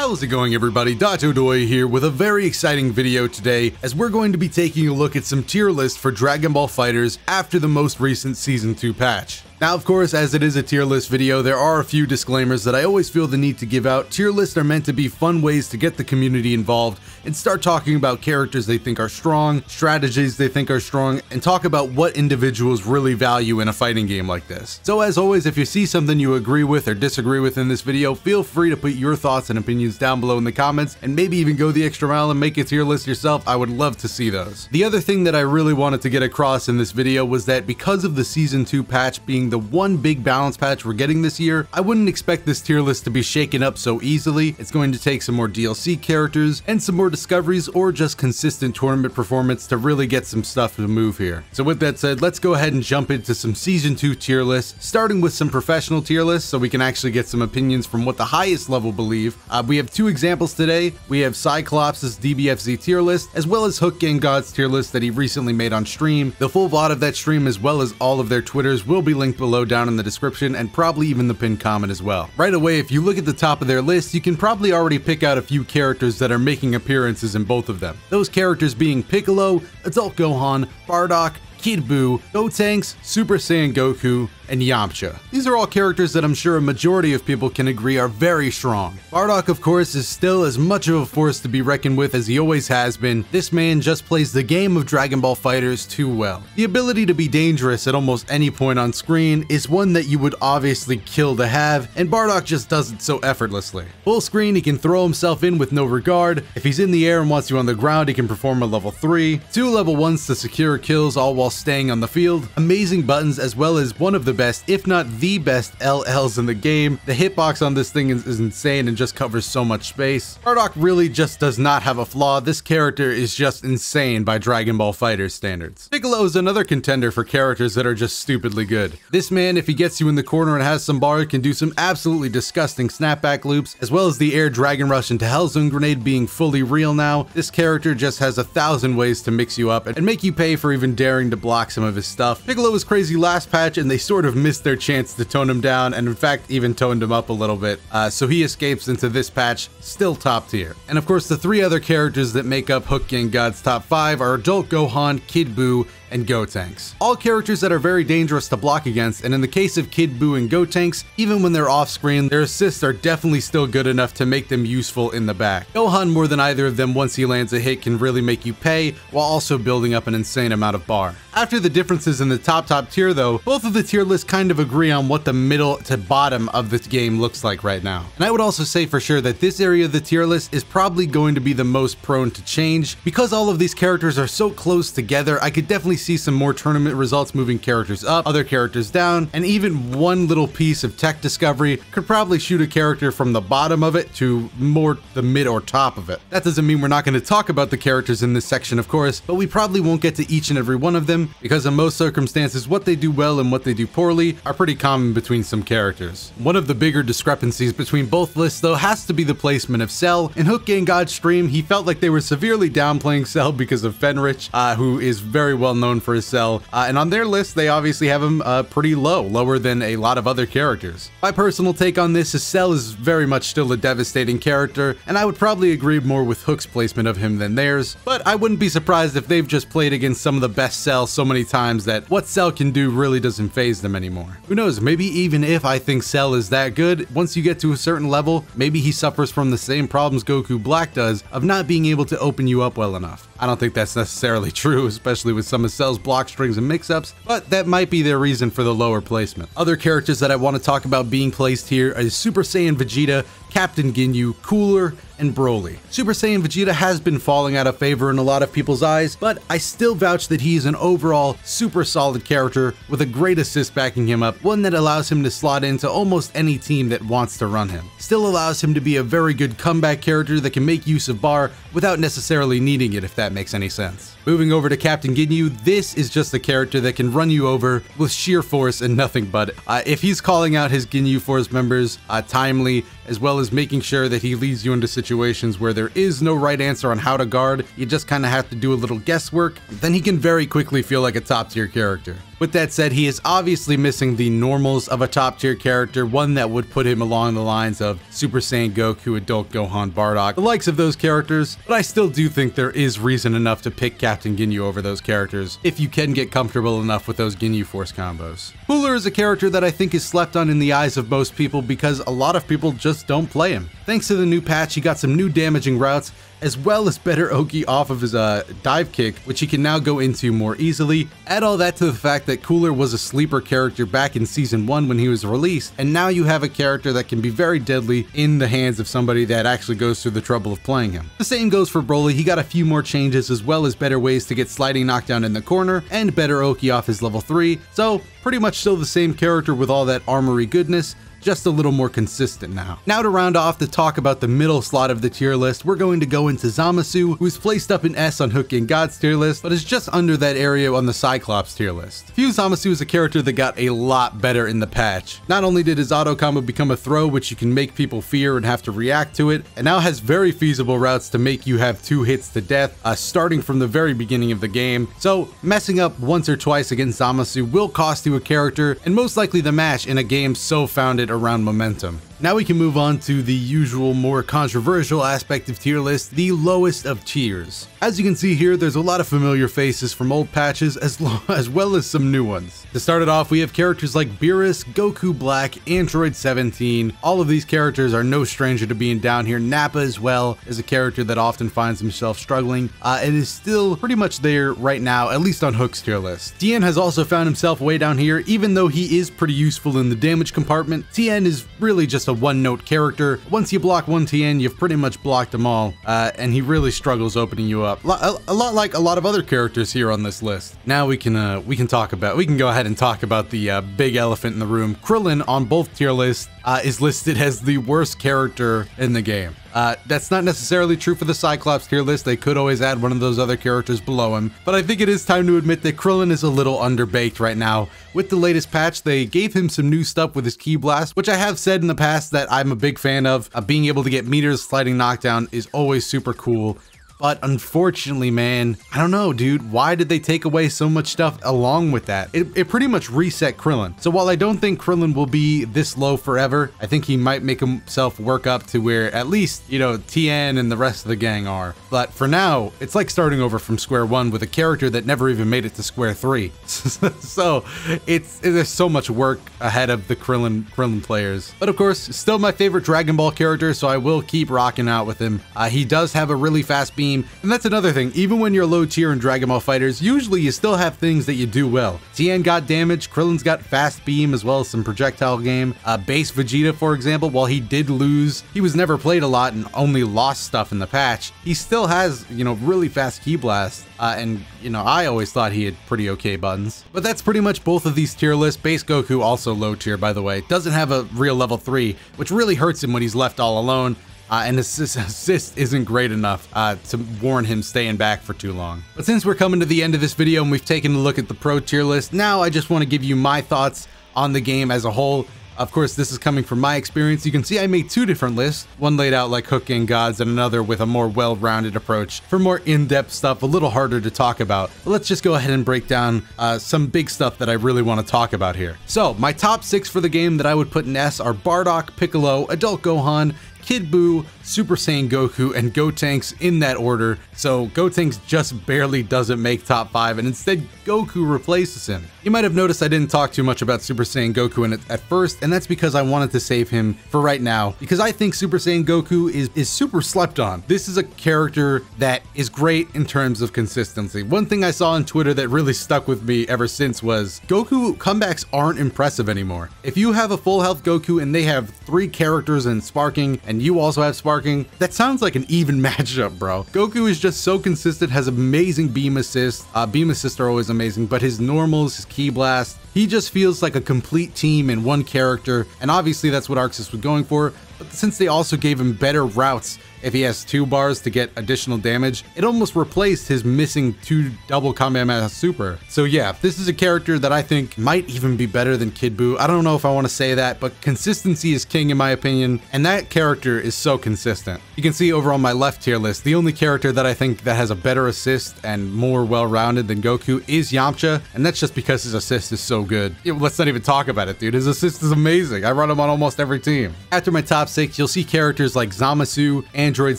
How's it going, everybody? DotoDoya here with a very exciting video today, as we're going to be taking a look at some tier lists for Dragon Ball FighterZ after the most recent Season 2 patch. Now, of course, as it is a tier list video, there are a few disclaimers that I always feel the need to give out. Tier lists are meant to be fun ways to get the community involved and start talking about characters they think are strong, strategies they think are strong, and talk about what individuals really value in a fighting game like this. So as always, if you see something you agree with or disagree with in this video, feel free to put your thoughts and opinions down below in the comments, and maybe even go the extra mile and make a tier list yourself. I would love to see those. The other thing that I really wanted to get across in this video was that because of the Season 2 patch being the one big balance patch we're getting this year, I wouldn't expect this tier list to be shaken up so easily. It's going to take some more DLC characters and some more discoveries or just consistent tournament performance to really get some stuff to move here. So with that said, let's go ahead and jump into some Season 2 tier lists, starting with some professional tier lists so we can actually get some opinions from what the highest level believe. We have two examples today. We have Cyclops' DBFZ tier list, as well as Hook Gang God's tier list that he recently made on stream. The full VOD of that stream, as well as all of their Twitters, will be linked below down in the description and probably even the pinned comment as well. Right away, if you look at the top of their list, you can probably already pick out a few characters that are making appearances in both of them. Those characters being Piccolo, Adult Gohan, Bardock, Kid Buu, Gotenks, Super Saiyan Goku, and Yamcha. These are all characters that I'm sure a majority of people can agree are very strong. Bardock, of course, is still as much of a force to be reckoned with as he always has been. This man just plays the game of Dragon Ball FighterZ too well. The ability to be dangerous at almost any point on screen is one that you would obviously kill to have, and Bardock just does it so effortlessly. Full screen, he can throw himself in with no regard. If he's in the air and wants you on the ground, he can perform a level 3, 2 level 1s to secure kills all while staying on the field. Amazing buttons, as well as one of the best, if not the best, LLs in the game. The hitbox on this thing is insane and just covers so much space. Bardock really just does not have a flaw. This character is just insane by Dragon Ball FighterZ standards. Piccolo is another contender for characters that are just stupidly good. This man, if he gets you in the corner and has some bar, can do some absolutely disgusting snapback loops, as well as the air Dragon Rush into Hellzone Grenade being fully real now. This character just has 1,000 ways to mix you up and make you pay for even daring to block some of his stuff. Piccolo was crazy last patch and they sort of missed their chance to tone him down, and in fact even toned him up a little bit, so he escapes into this patch still top tier. And of course the three other characters that make up Hook Gang God's top 5 are Adult Gohan, Kid Buu, and Gotenks. All characters that are very dangerous to block against, and in the case of Kid Buu and Gotenks, even when they're off screen, their assists are definitely still good enough to make them useful in the back. Gohan, more than either of them, once he lands a hit, can really make you pay while also building up an insane amount of bar. After the differences in the top tier though, both of the tier lists kind of agree on what the middle to bottom of this game looks like right now. And I would also say for sure that this area of the tier list is probably going to be the most prone to change. Because all of these characters are so close together, I could definitely see some more tournament results moving characters up, other characters down, and even one little piece of tech discovery could probably shoot a character from the bottom of it to more the mid or top of it. That doesn't mean we're not going to talk about the characters in this section, of course, but we probably won't get to each and every one of them because in most circumstances what they do well and what they do poorly are pretty common between some characters. One of the bigger discrepancies between both lists though has to be the placement of Cell. In Hook Gang God's stream, he felt like they were severely downplaying Cell because of Fenrich, who is very well known for his Cell, and on their list they obviously have him pretty lower than a lot of other characters. My personal take on this is Cell is very much still a devastating character, and I would probably agree more with Hook's placement of him than theirs, but I wouldn't be surprised if they've just played against some of the best Cell so many times that what Cell can do really doesn't faze them anymore. Who knows, maybe even if I think Cell is that good, once you get to a certain level, maybe he suffers from the same problems Goku Black does of not being able to open you up well enough. I don't think that's necessarily true, especially with some of Cell's block strings and mix-ups, but that might be their reason for the lower placement. Other characters that I want to talk about being placed here are Super Saiyan Vegeta, Captain Ginyu, Cooler, and Broly. Super Saiyan Vegeta has been falling out of favor in a lot of people's eyes, but I still vouch that he is an overall super solid character with a great assist backing him up, one that allows him to slot into almost any team that wants to run him. Still allows him to be a very good comeback character that can make use of bar without necessarily needing it, if that makes any sense. Moving over to Captain Ginyu, this is just a character that can run you over with sheer force and nothing but it. If he's calling out his Ginyu Force members timely, as well as making sure that he leads you into situations where there is no right answer on how to guard, you just kind of have to do a little guesswork, then he can very quickly feel like a top tier character. With that said, he is obviously missing the normals of a top-tier character, one that would put him along the lines of Super Saiyan Goku, Adult Gohan, Bardock, the likes of those characters, but I still do think there is reason enough to pick Captain Ginyu over those characters if you can get comfortable enough with those Ginyu Force combos. Cooler is a character that I think is slept on in the eyes of most people because a lot of people just don't play him. Thanks to the new patch, he got some new damaging routes, as well as better Oki off of his dive kick, which he can now go into more easily. Add all that to the fact that Cooler was a sleeper character back in Season 1 when he was released, and now you have a character that can be very deadly in the hands of somebody that actually goes through the trouble of playing him. The same goes for Broly. He got a few more changes, as well as better ways to get sliding knockdown in the corner, and better Oki off his level 3, so pretty much still the same character with all that armory goodness, just a little more consistent now. Now to round off the talk about the middle slot of the tier list, we're going to go into Zamasu, who's placed up in S on Hook Gang God's tier list, but is just under that area on the Cyclops tier list. Fused Zamasu is a character that got a lot better in the patch. Not only did his auto combo become a throw, which you can make people fear and have to react to it, and now has very feasible routes to make you have 2 hits to death, starting from the very beginning of the game. So messing up once or twice against Zamasu will cost you a character, and most likely the match in a game so founded around momentum. Now we can move on to the usual more controversial aspect of tier list, the lowest of tiers. As you can see here, there's a lot of familiar faces from old patches as well as some new ones. To start it off, we have characters like Beerus, Goku Black, Android 17. All of these characters are no stranger to being down here. Nappa as well is a character that often finds himself struggling and is still pretty much there right now, at least on Hook's tier list. Tien has also found himself way down here, even though he is pretty useful in the damage compartment. Tien is really just a one-note character. Once you block one Tien, you've pretty much blocked them all, and he really struggles opening you up. A lot like a lot of other characters here on this list. Now we can go ahead and talk about the big elephant in the room. Krillin on both tier lists is listed as the worst character in the game. That's not necessarily true for the Cyclops tier list. They could always add one of those other characters below him, but I think it is time to admit that Krillin is a little underbaked right now. With the latest patch, they gave him some new stuff with his Ki Blast, which I have said in the past that I'm a big fan of. Being able to get meters sliding knockdown is always super cool. But unfortunately, man, I don't know, dude. Why did they take away so much stuff along with that? It pretty much reset Krillin. So while I don't think Krillin will be this low forever, I think he might make himself work up to where at least, you know, Tien and the rest of the gang are. But for now, it's like starting over from square one with a character that never even made it to square three. So there's so much work ahead of the Krillin players. But of course, still my favorite Dragon Ball character, so I will keep rocking out with him. He does have a really fast beam. And that's another thing, even when you're low tier in Dragon Ball FighterZ, usually you still have things that you do well. Tien got damage, Krillin's got fast beam as well as some projectile game. Base Vegeta, for example, while he did lose, he was never played a lot and only lost stuff in the patch. He still has, you know, really fast Ki Blast, and, you know, I always thought he had pretty okay buttons. But that's pretty much both of these tier lists. Base Goku, also low tier by the way, doesn't have a real level 3, which really hurts him when he's left all alone. And his assist isn't great enough to warrant him staying back for too long. But since we're coming to the end of this video and we've taken a look at the pro tier list, now I just want to give you my thoughts on the game as a whole. Of course, this is coming from my experience. You can see I made 2 different lists, one laid out like Hook Gang God's and another with a more well-rounded approach for more in-depth stuff, a little harder to talk about. But let's just go ahead and break down some big stuff that I really want to talk about here. So my top 6 for the game that I would put in S are Bardock, Piccolo, Adult Gohan, Kid Buu, Super Saiyan Goku, and Gotenks in that order. So Gotenks just barely doesn't make top 5, and instead Goku replaces him. You might have noticed I didn't talk too much about Super Saiyan Goku at first, and that's because I wanted to save him for right now, because I think Super Saiyan Goku is super slept on. This is a character that is great in terms of consistency. One thing I saw on Twitter that really stuck with me ever since was Goku comebacks aren't impressive anymore. If you have a full health Goku and they have 3 characters and sparking, and you also have sparking, that sounds like an even matchup, bro. Goku is just so consistent, has amazing beam assist. Beam assists are always amazing, but his normals, his Ki Blast, He just feels like a complete team in one character, and obviously that's what Arxis was going for, but since they also gave him better routes, if he has 2 bars to get additional damage, it almost replaced his missing 2 double Kamehameha Super. So yeah, this is a character that I think might even be better than Kid Buu. I don't know if I want to say that, but consistency is king in my opinion, and that character is so consistent. You can see over on my left tier list, the only character that I think that has a better assist and more well-rounded than Goku is Yamcha, and that's just because his assist is so good. Let's not even talk about it, dude. His assist is amazing. I run him on almost every team. After my top 6, you'll see characters like Zamasu, Android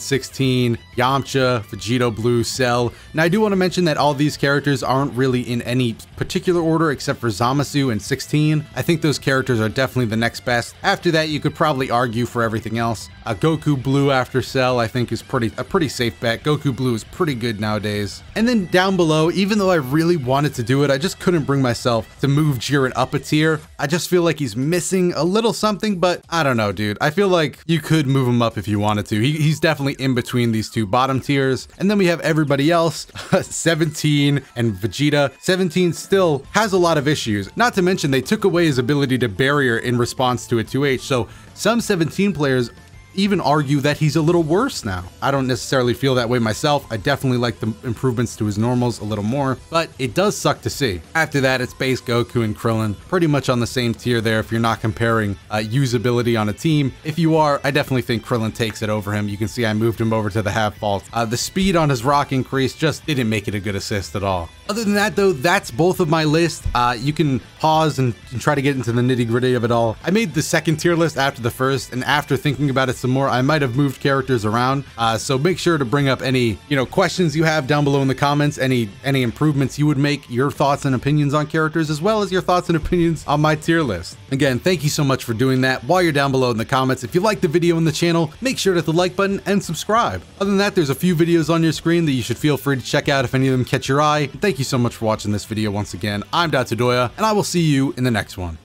16, Yamcha, Vegito Blue, Cell. Now I do want to mention that all these characters aren't really in any particular order except for Zamasu and 16. I think those characters are definitely the next best. After that, you could probably argue for everything else. Goku Blue after Cell, I think is a pretty safe bet. Goku Blue is pretty good nowadays. And then down below, even though I really wanted to do it, I just couldn't bring myself to move Jiren up a tier. I just feel like he's missing a little something, but I don't know, dude. I feel like you could move him up if you wanted to. He's definitely in between these two bottom tiers. And then we have everybody else, 17 and Vegeta. 17 still has a lot of issues, not to mention they took away his ability to barrier in response to a 2H. So some 17 players even argue that he's a little worse now. I don't necessarily feel that way myself. I definitely like the improvements to his normals a little more, but it does suck to see. After that, it's Base Goku and Krillin, pretty much on the same tier there if you're not comparing usability on a team. If you are, I definitely think Krillin takes it over him. You can see I moved him over to the half vault. The speed on his rock increase just didn't make it a good assist at all. Other than that though, that's both of my lists. You can pause and try to get into the nitty gritty of it all. I made the second tier list after the first, and after thinking about it some more, I might have moved characters around, so make sure to bring up any questions you have down below in the comments, any improvements you would make, your thoughts and opinions on characters, as well as your thoughts and opinions on my tier list. Again, thank you so much for doing that. While you're down below in the comments, if you like the video and the channel, make sure to hit the like button and subscribe. Other than that, there's a few videos on your screen that you should feel free to check out if any of them catch your eye. Thank you so much for watching this video once again. I'm DotoDoya, and I will see you in the next one.